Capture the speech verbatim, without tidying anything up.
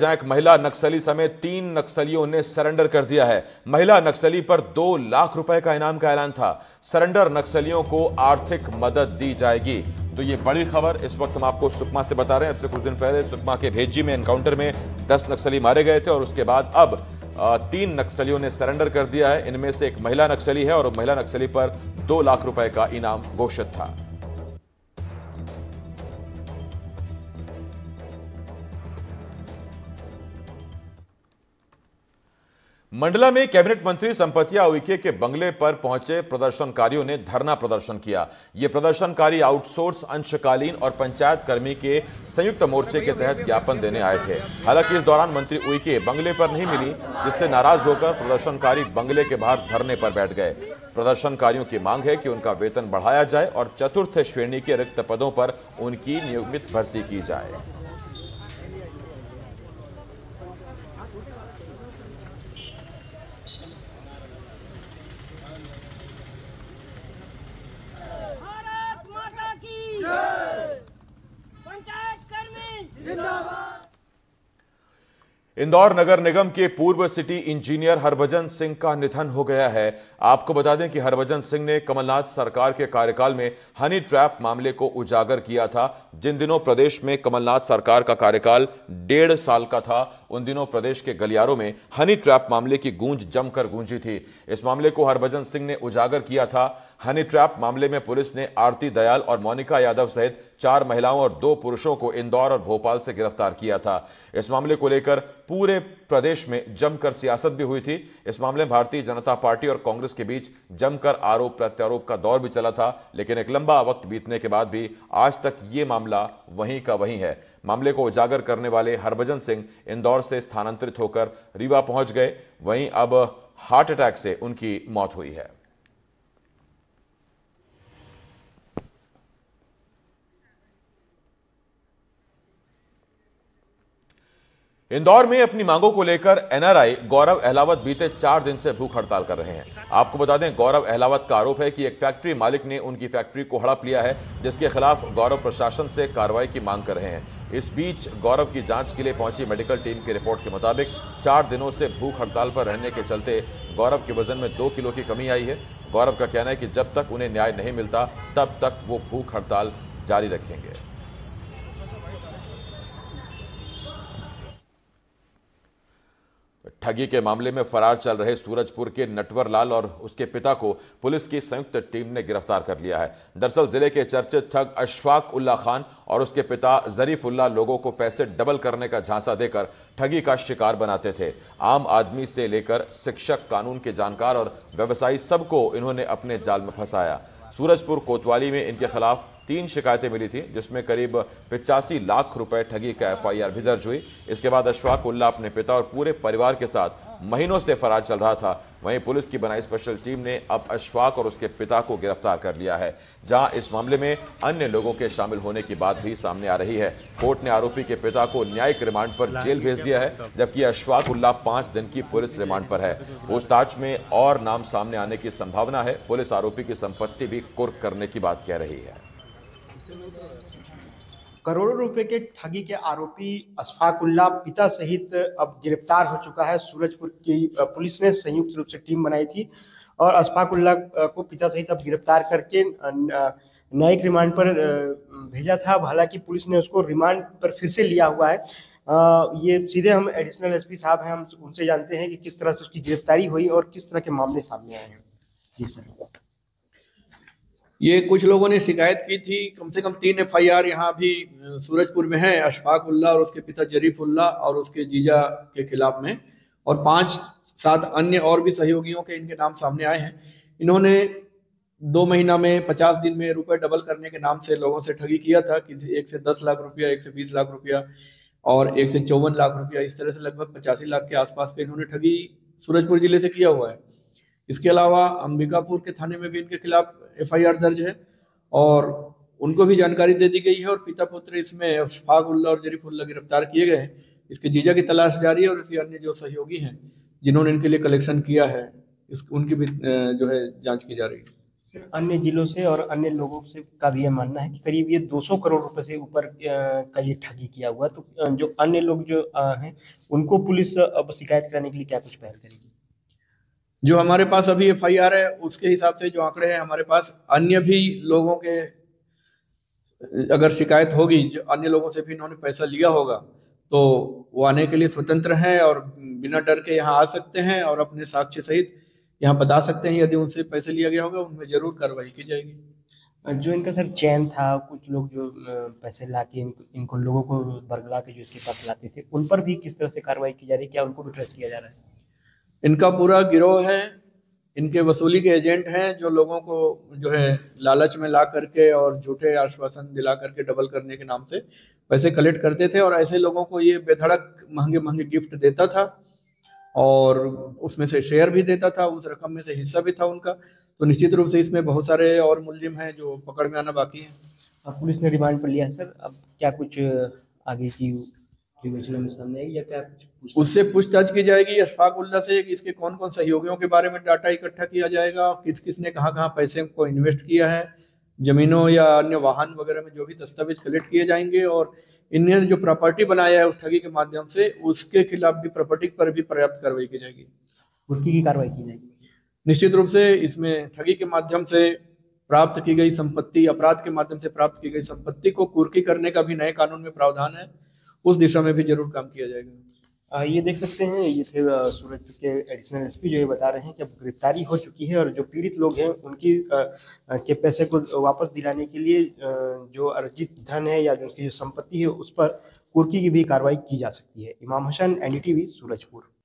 जहां एक महिला नक्सली समेत तीन नक्सलियों ने सरेंडर कर दिया है। महिला नक्सली पर दो लाख रुपए का इनाम का ऐलान था। सरेंडर नक्सलियों को आर्थिक मदद दी जाएगी। तो ये बड़ी खबर इस वक्त हम आपको सुकमा से बता रहे हैं। अब से कुछ दिन पहले सुकमा के भेजी में एनकाउंटर में दस नक्सली मारे गए थे और उसके बाद अब तीन नक्सलियों ने सरेंडर कर दिया है। इनमें से एक महिला नक्सली है और महिला नक्सली पर दो लाख रुपए का इनाम घोषित था। मंडला में कैबिनेट मंत्री संपतिया उइके के बंगले पर पहुंचे प्रदर्शनकारियों ने धरना प्रदर्शन किया। ये प्रदर्शनकारी आउटसोर्स अंशकालीन और पंचायत कर्मी के संयुक्त मोर्चे के तहत ज्ञापन देने आए थे। हालांकि इस दौरान मंत्री उइके बंगले पर नहीं मिली, जिससे नाराज होकर प्रदर्शनकारी बंगले के बाहर धरने पर बैठ गए। प्रदर्शनकारियों की मांग है कि उनका वेतन बढ़ाया जाए और चतुर्थ श्रेणी के रिक्त पदों पर उनकी नियमित भर्ती की जाए। इंदौर नगर निगम के पूर्व सिटी इंजीनियर हरभजन सिंह का निधन हो गया है। आपको बता दें कि हरभजन सिंह ने कमलनाथ सरकार के कार्यकाल में हनी ट्रैप मामले को उजागर किया था। जिन दिनों प्रदेश में कमलनाथ सरकार का कार्यकाल डेढ़ साल का था, उन दिनों प्रदेश के गलियारों में हनी ट्रैप मामले की गूंज जमकर गूंजी थी। इस मामले को हरभजन सिंह ने उजागर किया था। हनी ट्रैप मामले में पुलिस ने आरती दयाल और मोनिका यादव सहित चार महिलाओं और दो पुरुषों को इंदौर और भोपाल से गिरफ्तार किया था। इस मामले को लेकर पूरे प्रदेश में जमकर सियासत भी हुई थी। इस मामले में भारतीय जनता पार्टी और कांग्रेस के बीच जमकर आरोप प्रत्यारोप का दौर भी चला था, लेकिन एक लंबा वक्त बीतने के बाद भी आज तक ये मामला वहीं का वहीं है। मामले को उजागर करने वाले हरभजन सिंह इंदौर से स्थानांतरित होकर रीवा पहुंच गए। वहीं अब हार्ट अटैक से उनकी मौत हुई है। इंदौर में अपनी मांगों को लेकर N R I Gaurav Ahlawat बीते चार दिन से भूख हड़ताल कर रहे हैं। आपको बता दें, गौरव अहलावत का आरोप है कि एक फैक्ट्री मालिक ने उनकी फैक्ट्री को हड़प लिया है, जिसके खिलाफ गौरव प्रशासन से कार्रवाई की मांग कर रहे हैं। इस बीच गौरव की जांच के लिए पहुंची मेडिकल टीम की रिपोर्ट के मुताबिक चार दिनों से भूख हड़ताल पर रहने के चलते गौरव के वजन में दो किलो की कमी आई है। गौरव का कहना है कि जब तक उन्हें न्याय नहीं मिलता तब तक वो भूख हड़ताल जारी रखेंगे। ठगी के मामले में फरार चल रहे सूरजपुर के नटवर लाल और उसके पिता को पुलिस की संयुक्त टीम ने गिरफ्तार कर लिया है। दरअसल जिले के चर्चित ठग अशफाक उल्लाह खान और उसके पिता जरीफ उल्लाह लोगों को पैसे डबल करने का झांसा देकर ठगी का शिकार बनाते थे। आम आदमी से लेकर शिक्षक, कानून के जानकार और व्यवसायी सबको इन्होंने अपने जाल में फंसाया। सूरजपुर कोतवाली में इनके खिलाफ तीन शिकायतें मिली थी, जिसमें करीब पिचासी लाख रुपए ठगी का एफ आई आर भी दर्ज हुई। इसके बाद अशफाक उल्लाह अपने पिता और पूरे परिवार के साथ महीनों से फरार चल रहा था। वहीं पुलिस की बनाई स्पेशल टीम ने अब अशफाक और उसके पिता को गिरफ्तार कर लिया है, जहां इस मामले में अन्य लोगों के शामिल होने की बात भी सामने आ रही है। कोर्ट ने आरोपी के पिता को न्यायिक रिमांड पर जेल भेज दिया है, जबकि अशफाक उल्लाह पांच दिन की पुलिस रिमांड पर है। पूछताछ में और नाम सामने आने की संभावना है। पुलिस आरोपी की संपत्ति भी कुर्क करने की बात कह रही है। करोड़ों रुपए के ठगी के आरोपी अशफाक उल्लाह पिता सहित अब गिरफ्तार हो चुका है। सूरजपुर की पुलिस ने संयुक्त रूप से टीम बनाई थी और अशफाक उल्लाह को पिता सहित अब गिरफ्तार करके न्यायिक रिमांड पर भेजा था। हालांकि पुलिस ने उसको रिमांड पर फिर से लिया हुआ है। ये सीधे हम एडिशनल एस पी साहब हैं, हम उनसे जानते हैं कि किस तरह से उसकी गिरफ्तारी हुई और किस तरह के मामले सामने आए हैं। जी सर, ये कुछ लोगों ने शिकायत की थी। कम से कम तीन एफ आई आर यहाँ भी सूरजपुर में है, अशफाक उल्लाह और उसके पिता जरीफ उल्लाह और उसके जीजा के खिलाफ में, और पांच सात अन्य और भी सहयोगियों के इनके नाम सामने आए हैं। इन्होंने दो महीना में पचास दिन में रुपए डबल करने के नाम से लोगों से ठगी किया था। किसी एक से दस लाख रुपया, एक से बीस लाख रुपया और एक से चौवन लाख रुपया, इस तरह से लगभग पचासी लाख के आसपास पे इन्होंने ठगी सूरजपुर जिले से किया हुआ है। इसके अलावा अंबिकापुर के थाने में भी इनके खिलाफ एफ आई आर दर्ज है और उनको भी जानकारी दे दी गई है और पिता पुत्र इसमें अशफाक उल्लाह और जरीफ उल्लाह गिरफ्तार किए गए हैं। इसके जीजा की तलाश जारी है और इसी अन्य जो सहयोगी हैं जिन्होंने इनके लिए कलेक्शन किया है उनकी भी जो है जांच की जा रही है। अन्य जिलों से और अन्य लोगों से का भी यह मानना है कि करीब ये दो सौ करोड़ रुपए से ऊपर का ये ठगी किया हुआ, तो जो अन्य लोग जो हैं उनको पुलिस अब शिकायत कराने के लिए क्या कुछ पहल करेगी? जो हमारे पास अभी एफ आई आर है उसके हिसाब से जो आंकड़े हैं हमारे पास, अन्य भी लोगों के अगर शिकायत होगी, जो अन्य लोगों से भी इन्होंने पैसा लिया होगा, तो वो आने के लिए स्वतंत्र हैं और बिना डर के यहाँ आ सकते हैं और अपने साक्ष्य सहित यहाँ बता सकते हैं। यदि उनसे पैसे लिया गया होगा उनमें जरूर कार्रवाई की जाएगी। जो इनका सर चैन था, कुछ लोग जो पैसे ला के इनको, इनको लोगों को बरगला के जो इसके पास लाते थे, उन पर भी किस तरह से कार्रवाई की जा रही है? क्या उनको भी ट्रेस किया जा रहा है? इनका पूरा गिरोह है, इनके वसूली के एजेंट हैं जो लोगों को जो है लालच में ला करके और झूठे आश्वासन दिला करके डबल करने के नाम से पैसे कलेक्ट करते थे, और ऐसे लोगों को ये बेधड़क महंगे महंगे गिफ्ट देता था और उसमें से शेयर भी देता था, उस रकम में से हिस्सा भी था उनका। तो निश्चित रूप से इसमें बहुत सारे और मुलजिम हैं जो पकड़ में आना बाकी है। पुलिस ने रिमांड पर लिया सर, अब क्या कुछ आगे की सामने या क्या कुछ उससे पूछताछ की जाएगी? अशफाक उल्ला से इसके कौन कौन सहयोगियों के बारे में डाटा इकट्ठा किया जाएगा, किस किसने कहाँ कहाँ पैसे को इन्वेस्ट किया है, जमीनों या अन्य वाहन वगैरह में जो भी दस्तावेज कलेक्ट किए जाएंगे, और इन्हें जो प्रॉपर्टी बनाया है उस ठगी के माध्यम से उसके खिलाफ भी, प्रॉपर्टी पर भी पर्याप्त कार्रवाई की जाएगी। उसकी की कार्रवाई की जाएगी। निश्चित रूप से इसमें ठगी के माध्यम से प्राप्त की गई संपत्ति, अपराध के माध्यम से प्राप्त की गई संपत्ति को कुर्की करने का भी नए कानून में प्रावधान है, उस दिशा में भी जरूर काम किया जाएगा। ये देख सकते हैं, ये फिर सूरत के एडिशनल एस पी जो ये बता रहे हैं कि अब गिरफ्तारी हो चुकी है और जो पीड़ित लोग हैं उनकी के पैसे को वापस दिलाने के लिए जो अर्जित धन है या जो उसकी जो संपत्ति है उस पर कुर्की की भी कार्रवाई की जा सकती है। Imam Hasan, N D T V, Surajpur.